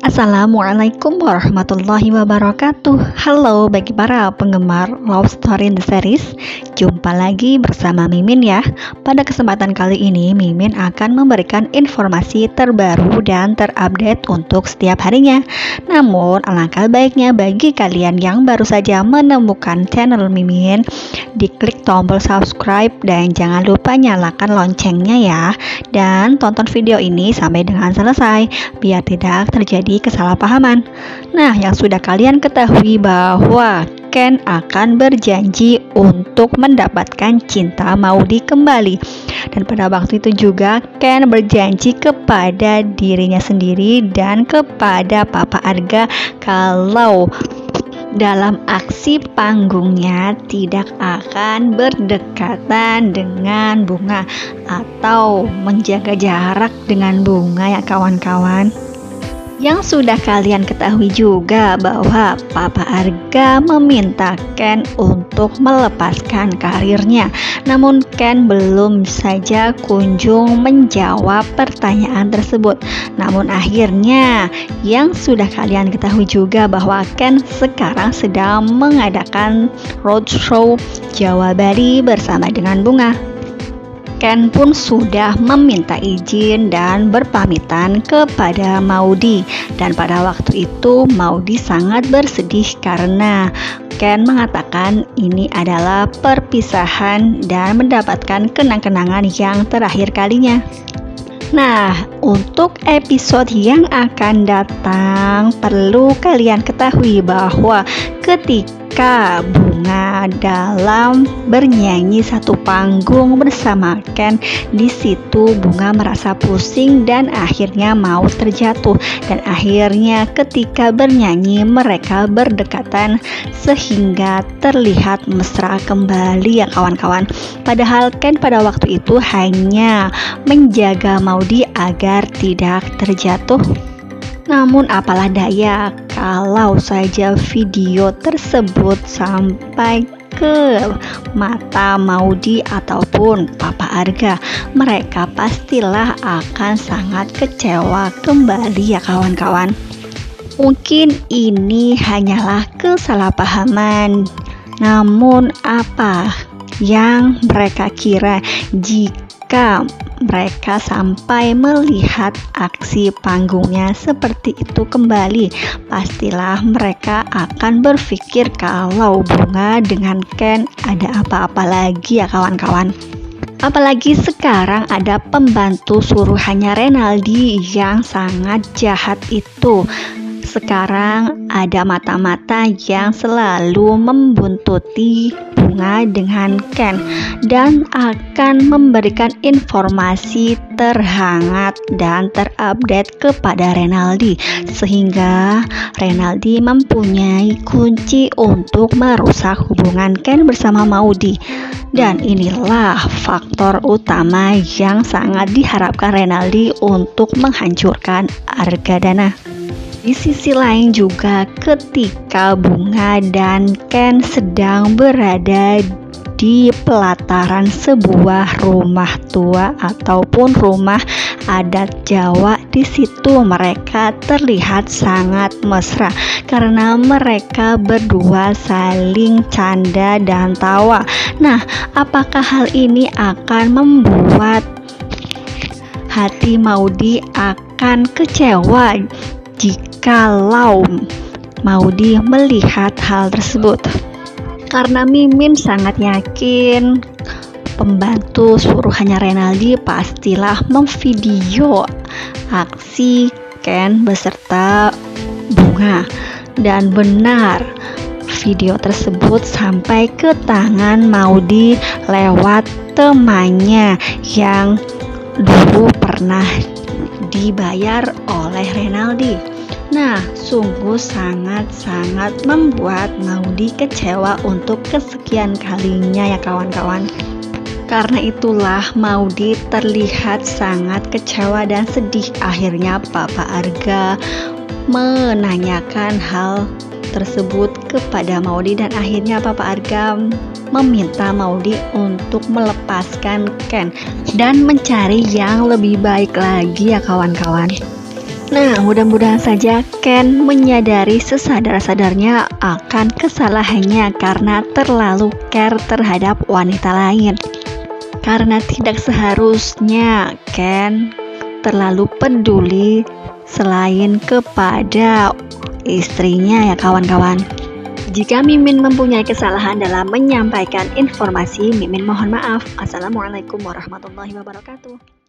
Assalamualaikum warahmatullahi wabarakatuh. Halo bagi para penggemar Love Story in the Series. Jumpa lagi bersama Mimin ya. Pada kesempatan kali ini Mimin akan memberikan informasi terbaru dan terupdate untuk setiap harinya. Namun alangkah baiknya bagi kalian yang baru saja menemukan channel Mimin, diklik tombol subscribe dan jangan lupa nyalakan loncengnya ya. Dan tonton video ini sampai dengan selesai biar tidak terjadi kesalahpahaman. Nah, yang sudah kalian ketahui bahwa Ken akan berjanji untuk mendapatkan cinta Maudi kembali. Dan pada waktu itu juga Ken berjanji kepada dirinya sendiri dan kepada Papa Arga kalau dalam aksi panggungnya tidak akan berdekatan dengan Bunga atau menjaga jarak dengan Bunga ya kawan-kawan. Yang sudah kalian ketahui juga bahwa Papa Arga meminta Ken untuk melepaskan karirnya. Namun Ken belum saja kunjung menjawab pertanyaan tersebut. Namun akhirnya yang sudah kalian ketahui juga bahwa Ken sekarang sedang mengadakan roadshow Jawa Barat bersama dengan Bunga. Ken pun sudah meminta izin dan berpamitan kepada Maudi. Dan pada waktu itu Maudi sangat bersedih karena Ken mengatakan ini adalah perpisahan dan mendapatkan kenang-kenangan yang terakhir kalinya. Nah, untuk episode yang akan datang perlu kalian ketahui bahwa ketika Bunga dalam bernyanyi satu panggung bersama Ken, di situ Bunga merasa pusing dan akhirnya mau terjatuh. Dan akhirnya ketika bernyanyi mereka berdekatan sehingga terlihat mesra kembali ya kawan-kawan. Padahal Ken pada waktu itu hanya menjaga Maudi agar tidak terjatuh. Namun apalah daya kalau saja video tersebut sampai ke mata Maudi ataupun Papa Arga, mereka pastilah akan sangat kecewa kembali ya kawan-kawan. Mungkin ini hanyalah kesalahpahaman. Namun apa yang mereka kira jika mereka sampai melihat aksi panggungnya seperti itu kembali, pastilah mereka akan berpikir kalau Bunga dengan Ken ada apa-apa lagi ya kawan-kawan. Apalagi sekarang ada pembantu suruhannya Renaldi yang sangat jahat itu. Sekarang ada mata-mata yang selalu membuntuti Bunga dengan Ken dan akan memberikan informasi terhangat dan terupdate kepada Renaldi, sehingga Renaldi mempunyai kunci untuk merusak hubungan Ken bersama Maudi. Dan inilah faktor utama yang sangat diharapkan Renaldi untuk menghancurkan Argadana. Di sisi lain juga ketika Bunga dan Ken sedang berada di pelataran sebuah rumah tua ataupun rumah adat Jawa, di situ mereka terlihat sangat mesra karena mereka berdua saling canda dan tawa. Nah, apakah hal ini akan membuat hati Maudi akan kecewa jikalau Maudi melihat hal tersebut? Karena Mimin sangat yakin pembantu suruhannya Renaldi pastilah memvideo aksi Ken beserta Bunga. Dan benar, video tersebut sampai ke tangan Maudi lewat temannya yang dulu pernah dibayar oleh Renaldi. Nah, sungguh sangat-sangat membuat Maudi kecewa untuk kesekian kalinya ya kawan-kawan. Karena itulah Maudi terlihat sangat kecewa dan sedih. Akhirnya Papa Arga menanyakan hal tersebut kepada Maudi dan akhirnya Papa Arga meminta Maudi untuk melepaskan Ken dan mencari yang lebih baik lagi ya kawan-kawan. Nah, mudah-mudahan saja Ken menyadari sesadar-sadarnya akan kesalahannya karena terlalu care terhadap wanita lain. Karena tidak seharusnya Ken terlalu peduli selain kepada istrinya ya kawan-kawan. Jika Mimin mempunyai kesalahan dalam menyampaikan informasi, Mimin mohon maaf. Assalamualaikum warahmatullahi wabarakatuh.